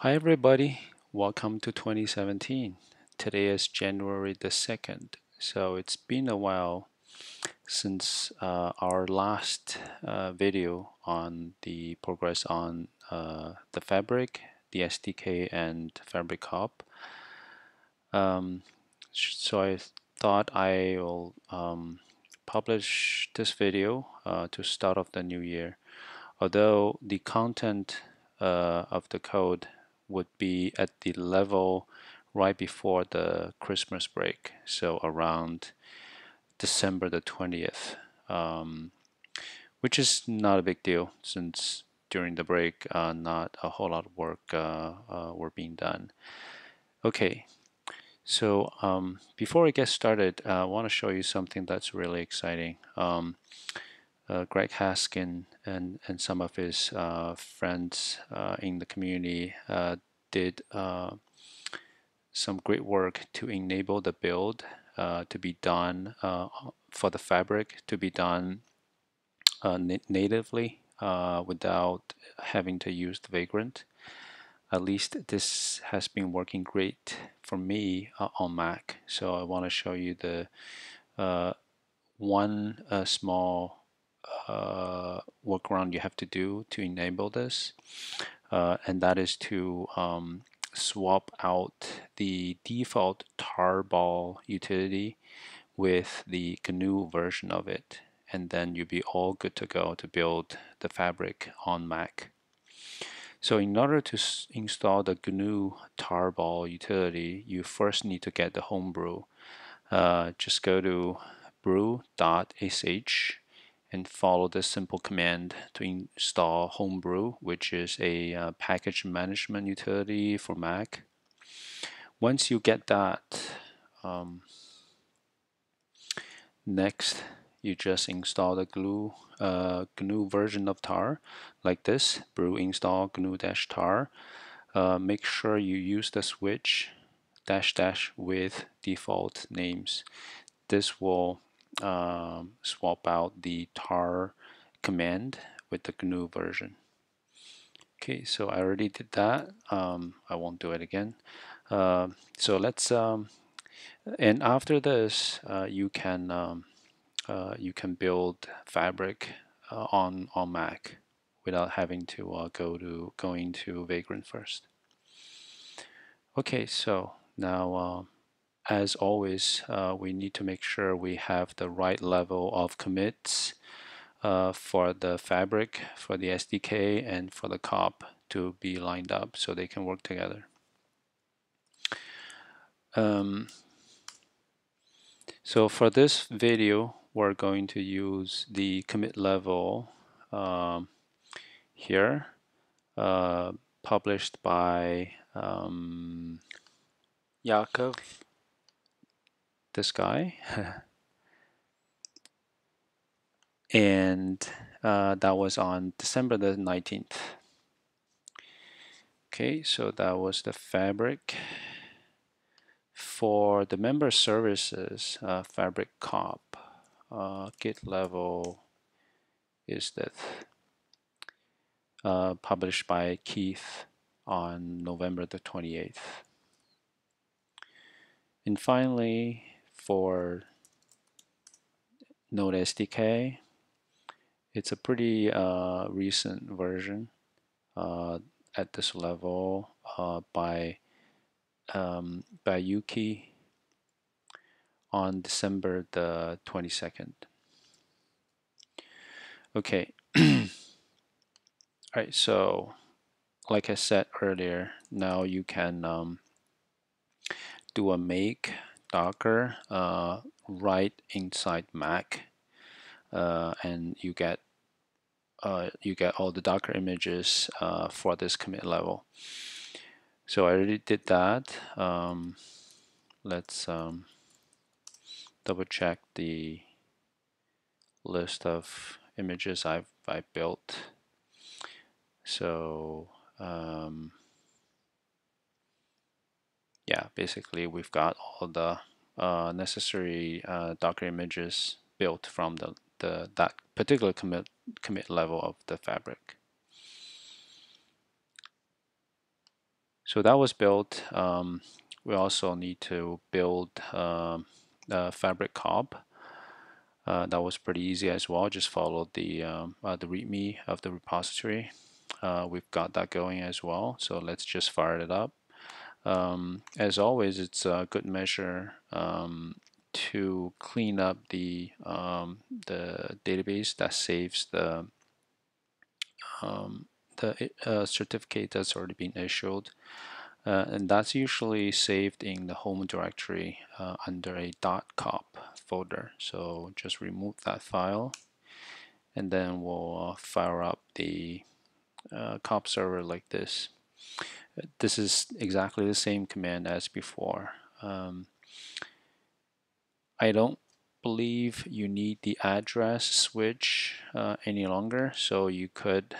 Hi everybody, welcome to 2017. Today is January the 2nd, so it's been a while since our last video on the progress on the Fabric, the SDK, and Fabric COP. So I thought I will publish this video to start off the new year, although the content of the code would be at the level right before the Christmas break, so around December the 20th, which is not a big deal since during the break not a whole lot of work were being done. Okay, so before I get started, I want to show you something that's really exciting. Greg Haskin and some of his friends in the community did some great work to enable the build to be done for the Fabric to be done natively without having to use the Vagrant. At least this has been working great for me on Mac. So I want to show you the one small workaround you have to do to enable this, and that is to swap out the default tarball utility with the GNU version of it, and then you'll be all good to go to build the Fabric on Mac. So in order to install the GNU tarball utility, you first need to get the homebrew. Just go to brew.sh and follow this simple command to install homebrew, which is a package management utility for Mac. Once you get that, next you just install the GNU version of tar like this, brew install gnu-tar. Make sure you use the switch -- with default names. This will swap out the tar command with the GNU version. Okay, so I already did that. I won't do it again. So let's and after this, you can build Fabric on Mac without having to go into Vagrant first. Okay, so now. As always, we need to make sure we have the right level of commits for the Fabric, for the SDK, and for the COP to be lined up so they can work together. So for this video, we're going to use the commit level here, published by Yaakov. This guy, and that was on December the 19th. Okay, so that was the Fabric. For the member services, Fabric COP, git level is that published by Keith on November the 28th. And finally, for Node SDK, it's a pretty recent version at this level by Yuki on December the 22nd. Okay, all right. So, like I said earlier, now you can do a make Docker right inside Mac, and you get all the Docker images for this commit level. So I already did that. Let's double check the list of images I built. So yeah, basically we've got all the necessary Docker images built from that particular commit level of the Fabric. So that was built. We also need to build Fabric COP. That was pretty easy as well. Just follow the README of the repository. We've got that going as well. So let's just fire it up. As always, it's a good measure to clean up the database that saves the certificate that's already been issued, and that's usually saved in the home directory under a .cop folder. So just remove that file, and then we'll fire up the COP server like this. This is exactly the same command as before. I don't believe you need the address switch any longer, so you could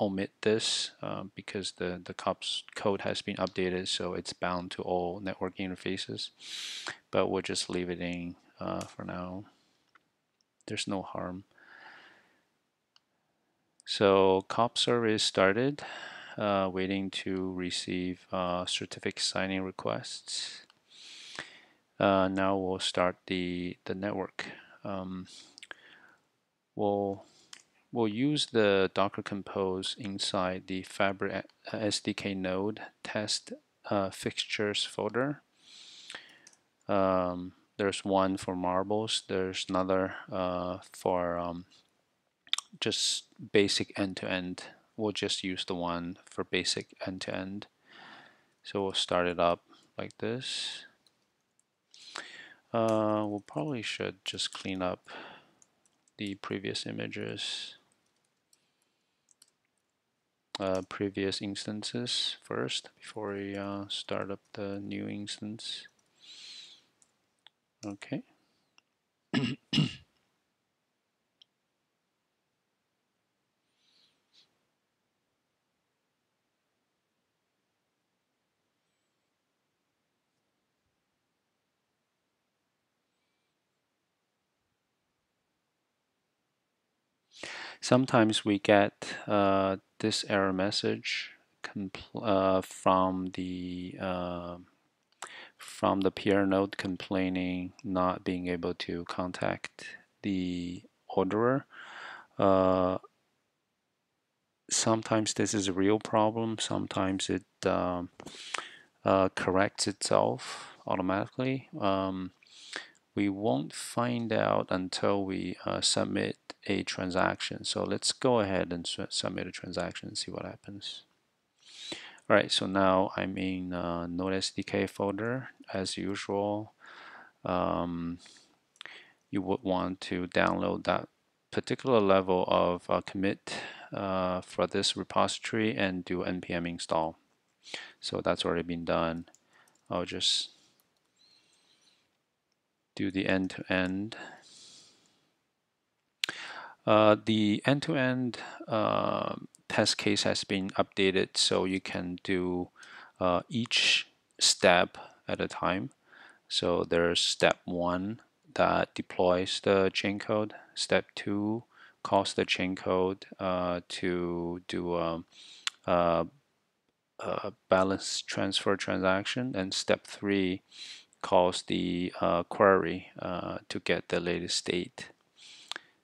omit this because the COP's code has been updated, so it's bound to all network interfaces. But we'll just leave it in for now. There's no harm. So COP server is started, waiting to receive certificate signing requests. Now we'll start the network. We'll use the Docker Compose inside the Fabric SDK node test fixtures folder. There's one for marbles. There's another for just basic end-to-end. We'll just use the one for basic end-to-end. So we'll start it up like this. We'll probably should just clean up the previous images, previous instances first before we start up the new instance. Okay. Sometimes we get this error message from the peer node complaining not being able to contact the orderer. Sometimes this is a real problem. Sometimes it corrects itself automatically. We won't find out until we submit a transaction. So let's go ahead and submit a transaction and see what happens. All right, so now I'm in Node SDK folder as usual. You would want to download that particular level of commit for this repository and do npm install. So that's already been done. I'll just do the end-to-end. The end-to-end test case has been updated, so you can do each step at a time. So there's step 1 that deploys the chaincode. Step 2 calls the chaincode to do a balance transfer transaction, and step 3 calls the query to get the latest state.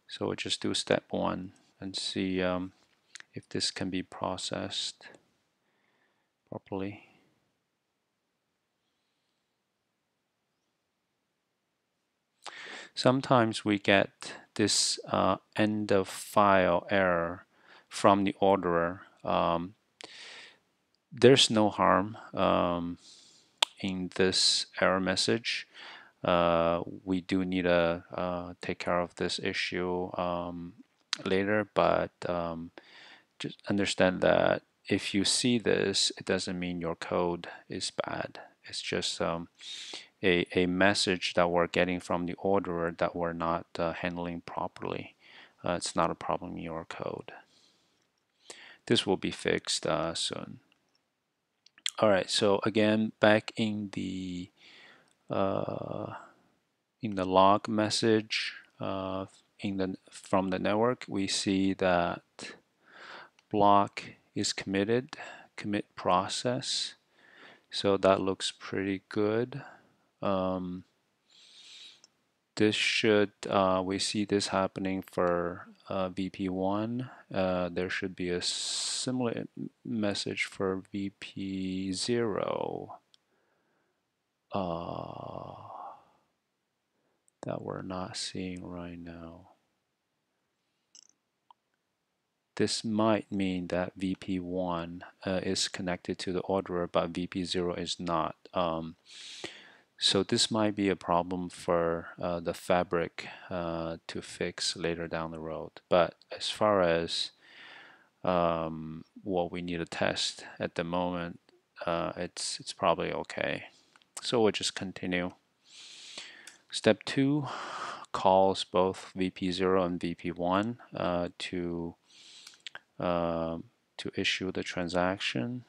So we'll just do step 1 and see if this can be processed properly. Sometimes we get this end of file error from the orderer. There's no harm in this error message. We do need to take care of this issue later, but just understand that if you see this, it doesn't mean your code is bad. It's just a message that we're getting from the orderer that we're not handling properly. It's not a problem in your code. This will be fixed soon. All right, so again, back in the log message from the network, we see that block is committed commit process. So that looks pretty good. This should, we see this happening for VP1. There should be a similar message for VP0 that we're not seeing right now. This might mean that VP1 is connected to the orderer, but VP0 is not. So this might be a problem for the fabric to fix later down the road. But as far as what we need to test at the moment, it's probably okay. So we'll just continue. Step 2 calls both VP0 and VP1 to issue the transaction.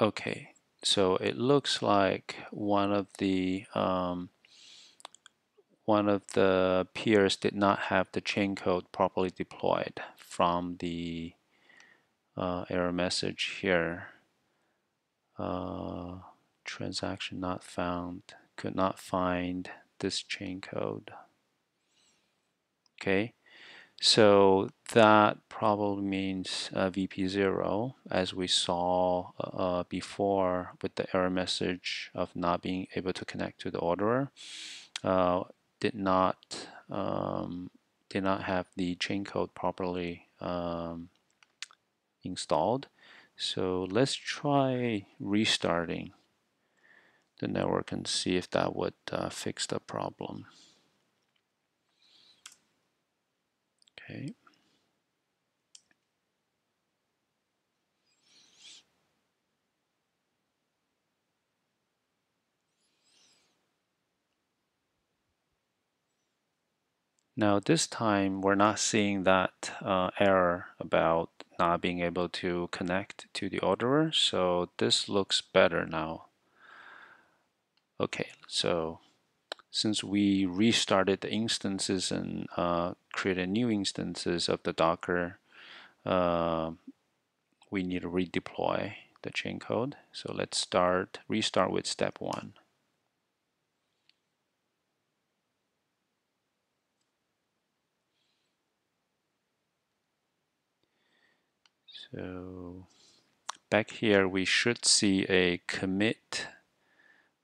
Okay, so it looks like one of the peers did not have the chain code properly deployed from the error message here. Transaction not found, could not find this chain code. Okay, so that probably means VP0, as we saw before with the error message of not being able to connect to the orderer. Did not have the chain code properly installed. So let's try restarting the network and see if that would fix the problem. Okay. Now this time we're not seeing that error about not being able to connect to the orderer, so this looks better now. Okay, so since we restarted the instances and created new instances of the Docker, we need to redeploy the chain code. So let's restart with step 1. So back here we should see a commit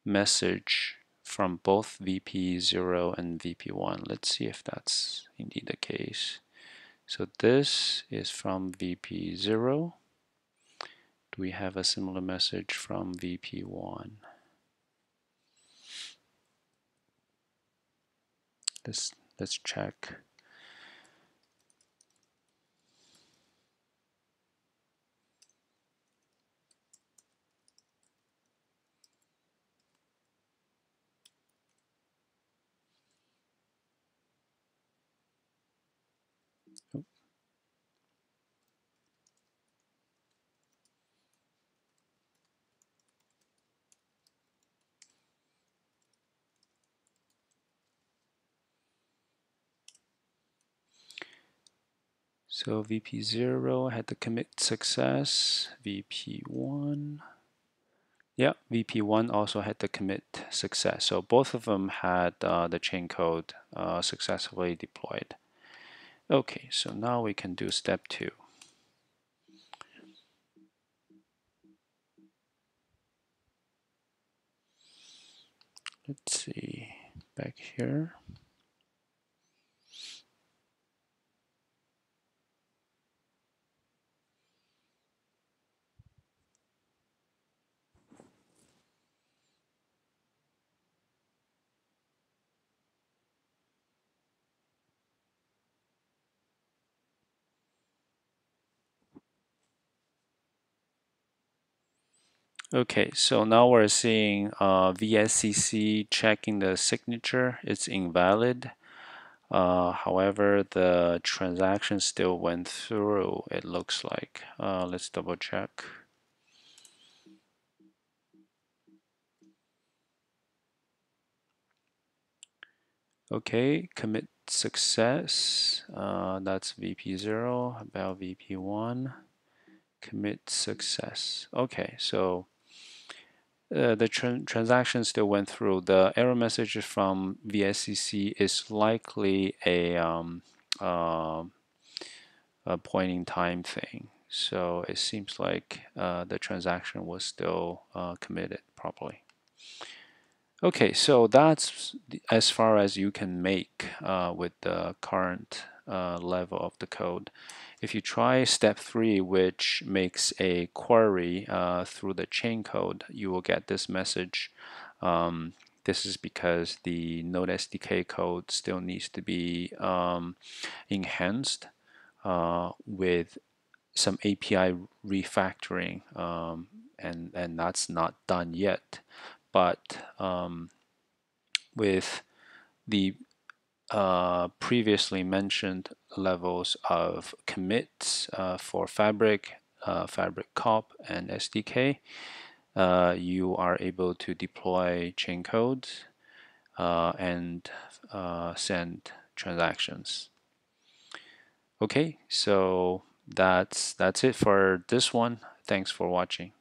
message from both VP0 and VP1. Let's see if that's indeed the case. So this is from VP0. Do we have a similar message from VP1? Let's check. So VP0 had the commit success, VP1, yeah, VP1 also had the commit success. So both of them had the chain code successfully deployed. Okay, so now we can do step 2. Let's see, back here. Okay, so now we're seeing VSCC checking the signature. It's invalid. However, the transaction still went through, it looks like. Let's double check. Okay, commit success. That's VP0, about VP1. Commit success. Okay, so the transaction still went through. The error message from VSCC is likely a point in time thing. So it seems like the transaction was still committed properly. Okay, so that's as far as you can make with the current level of the code. If you try step 3, which makes a query through the chain code, you will get this message. This is because the Node SDK code still needs to be enhanced with some API refactoring, and that's not done yet. But with the previously mentioned levels of commits for Fabric, Fabric COP, and SDK, you are able to deploy chain codes and send transactions. Okay, so that's it for this one. Thanks for watching.